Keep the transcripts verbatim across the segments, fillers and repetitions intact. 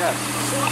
Naar links dan.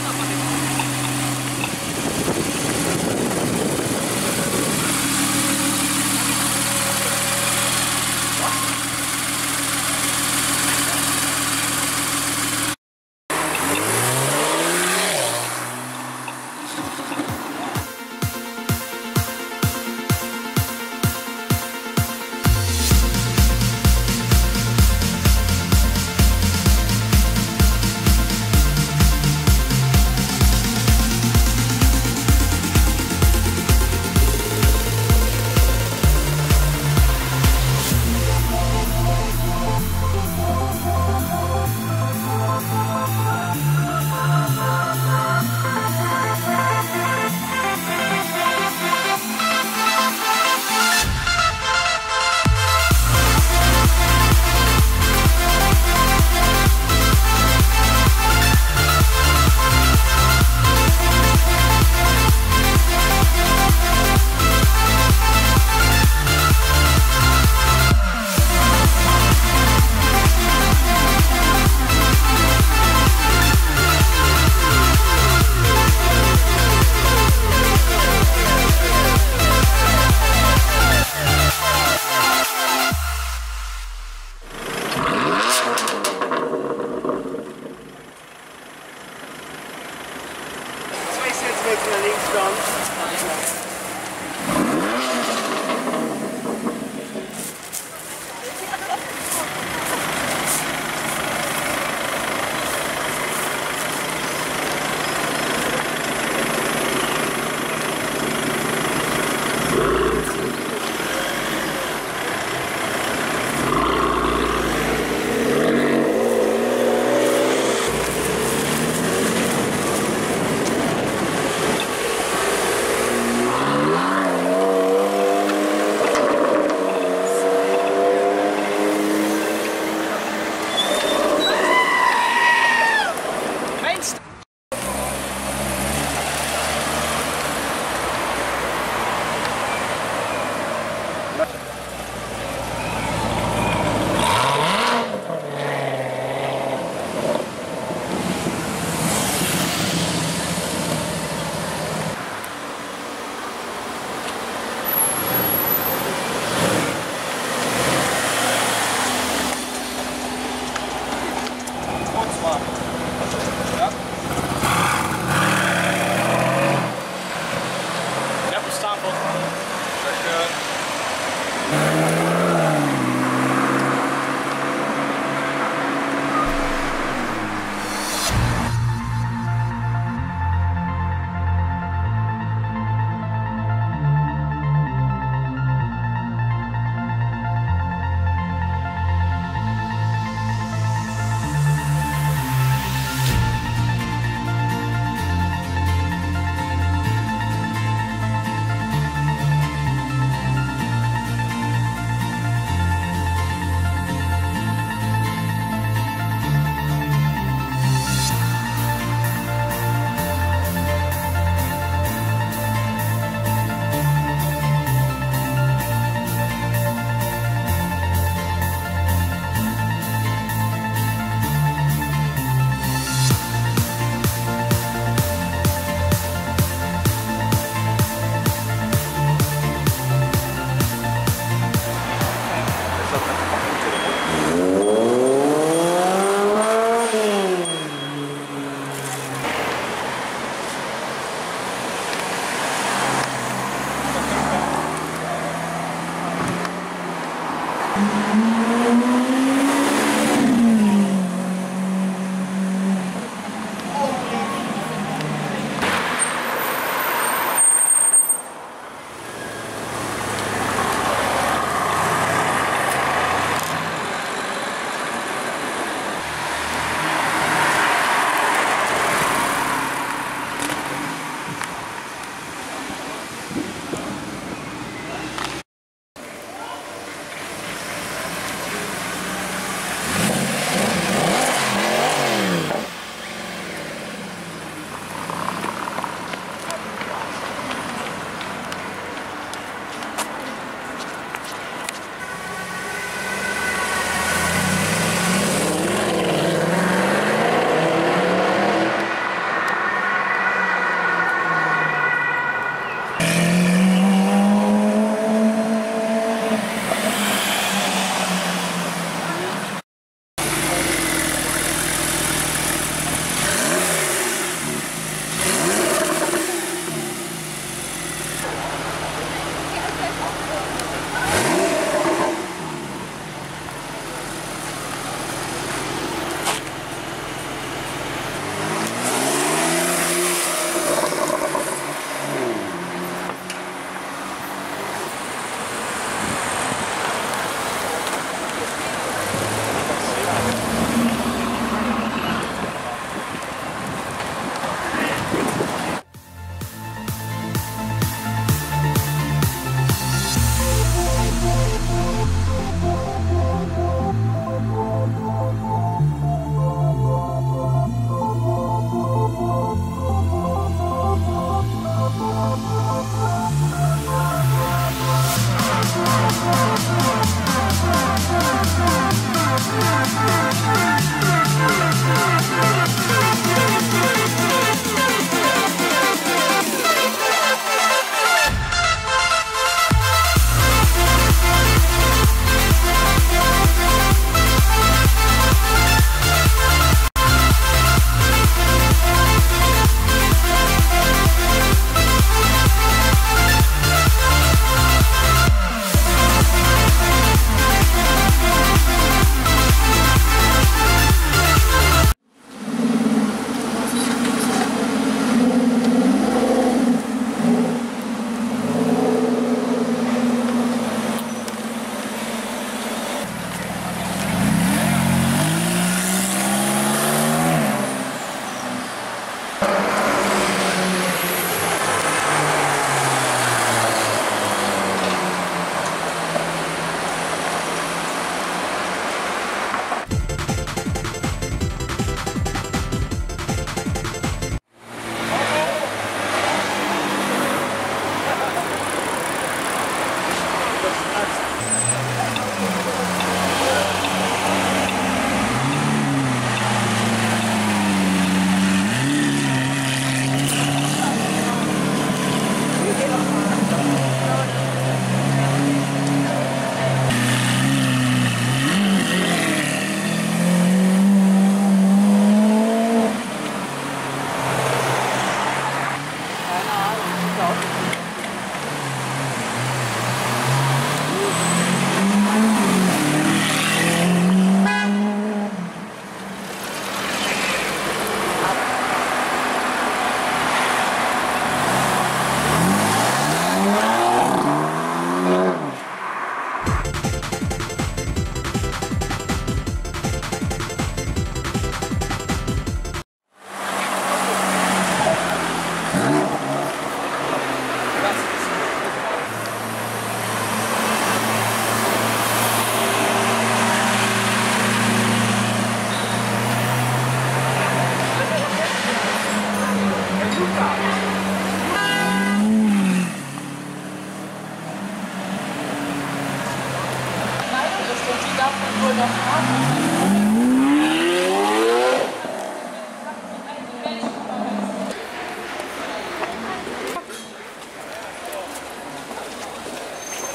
All right.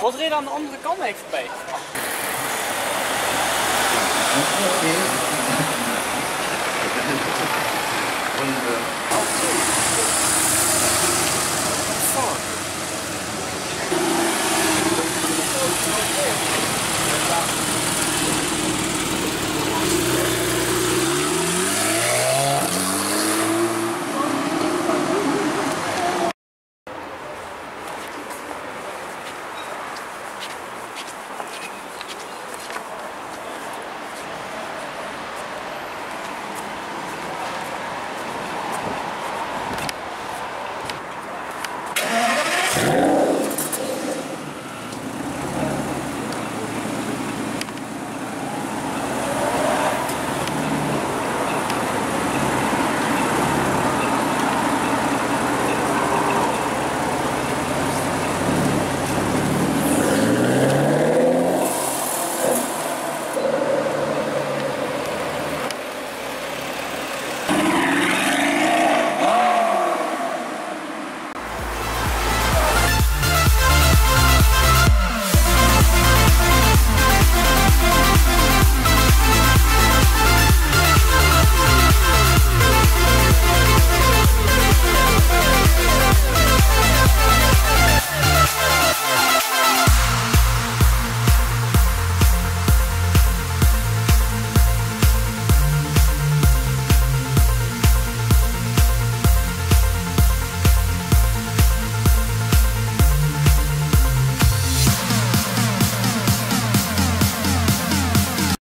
Wat reed aan de andere kant eigenlijk voorbij? Oké.